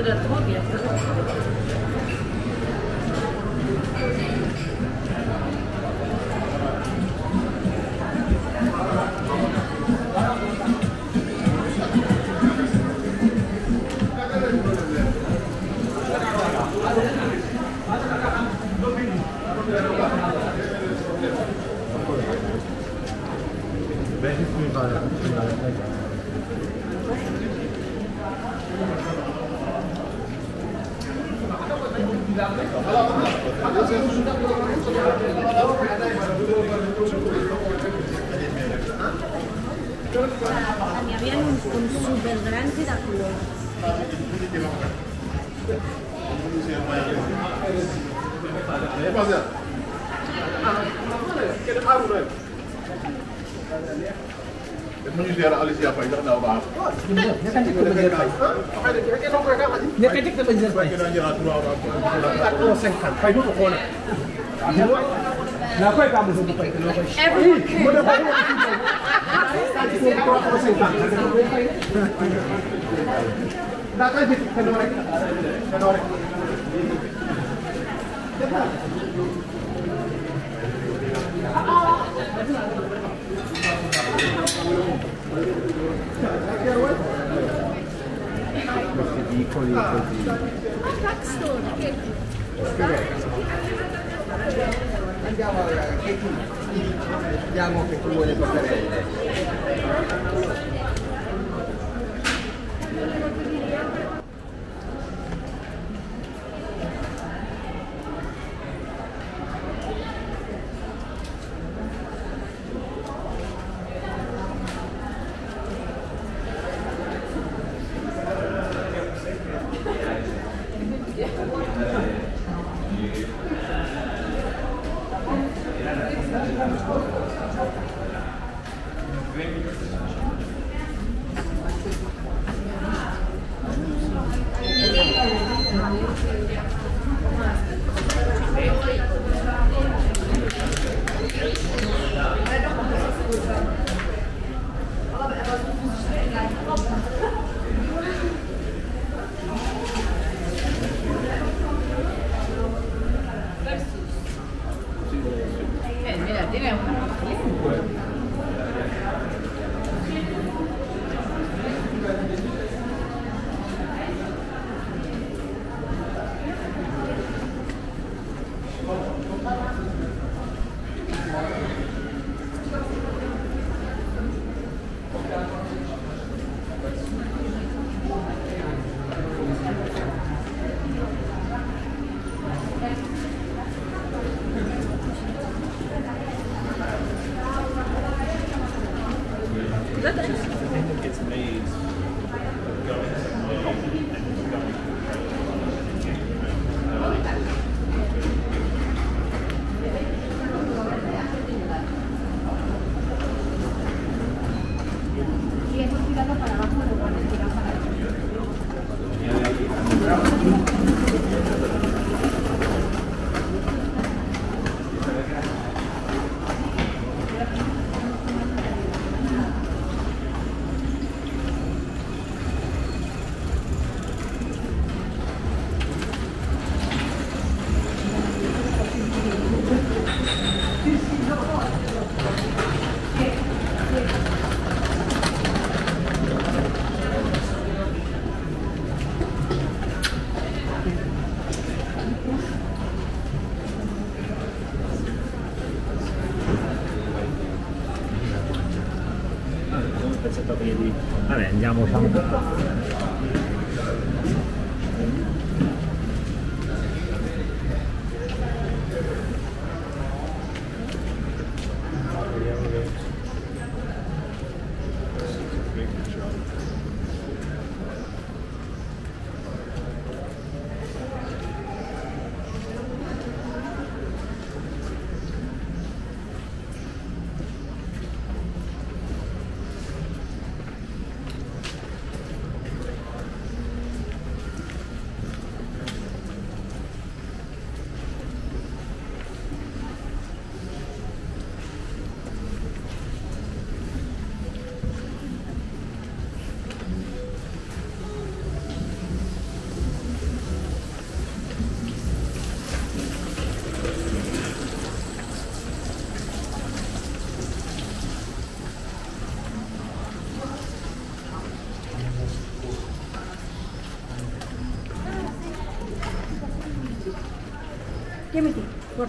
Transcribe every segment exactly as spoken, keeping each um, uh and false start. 这个特别好吃。केमिति I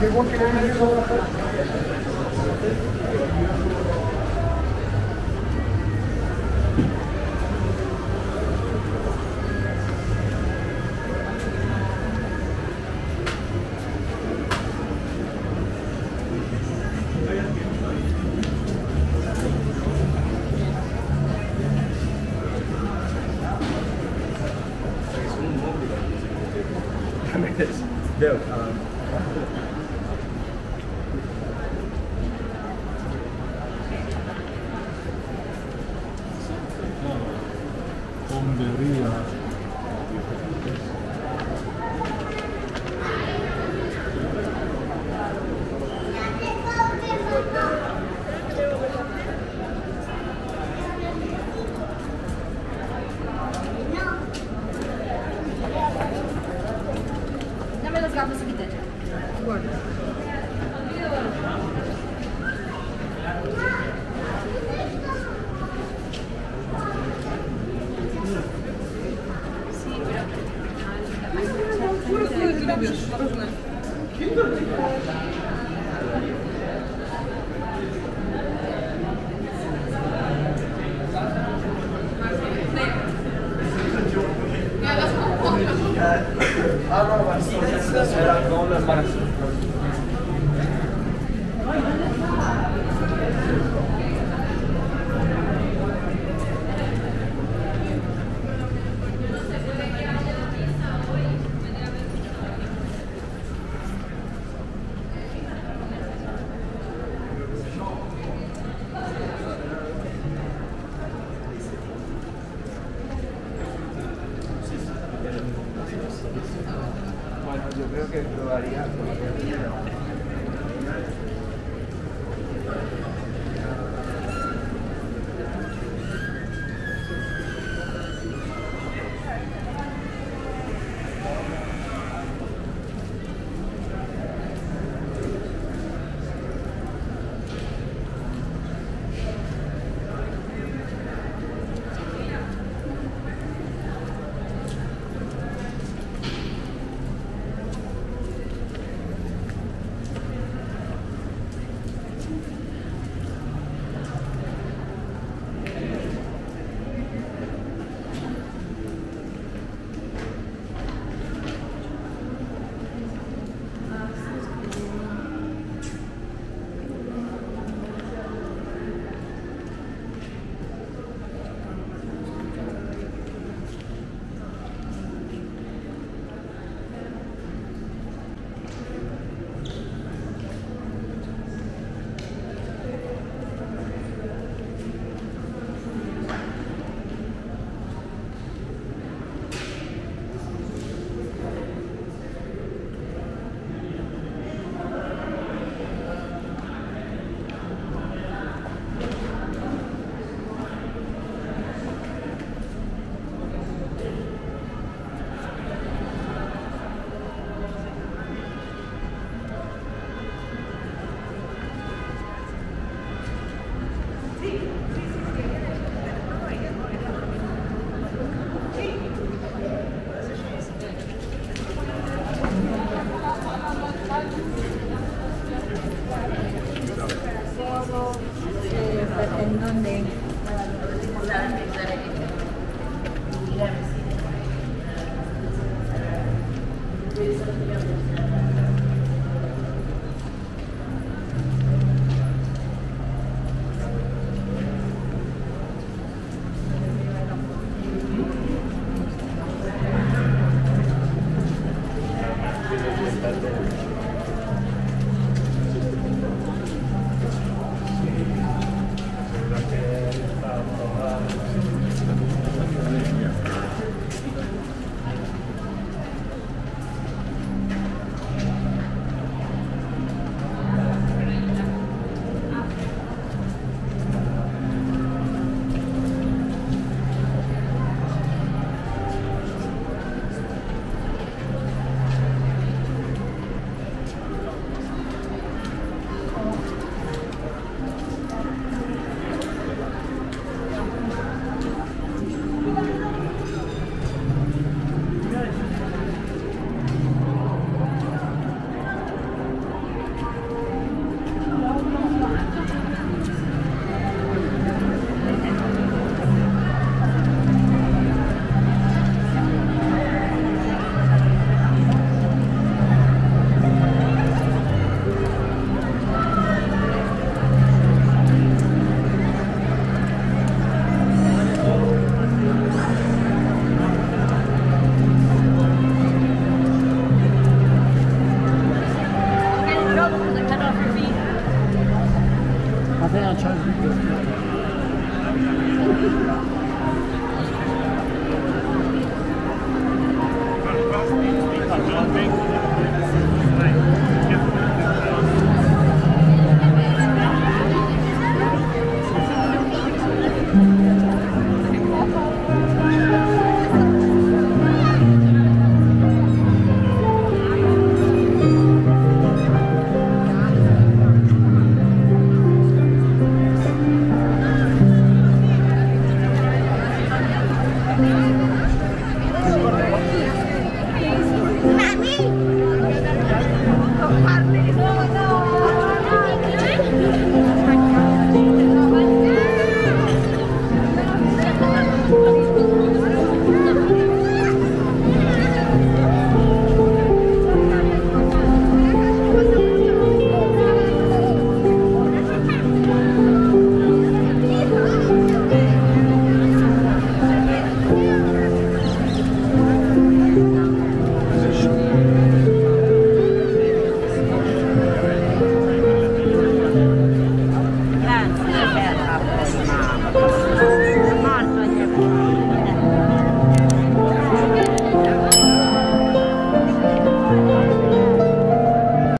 They won't get any use of it. I mean, it's, dude, um, yo creo que probaría, probaría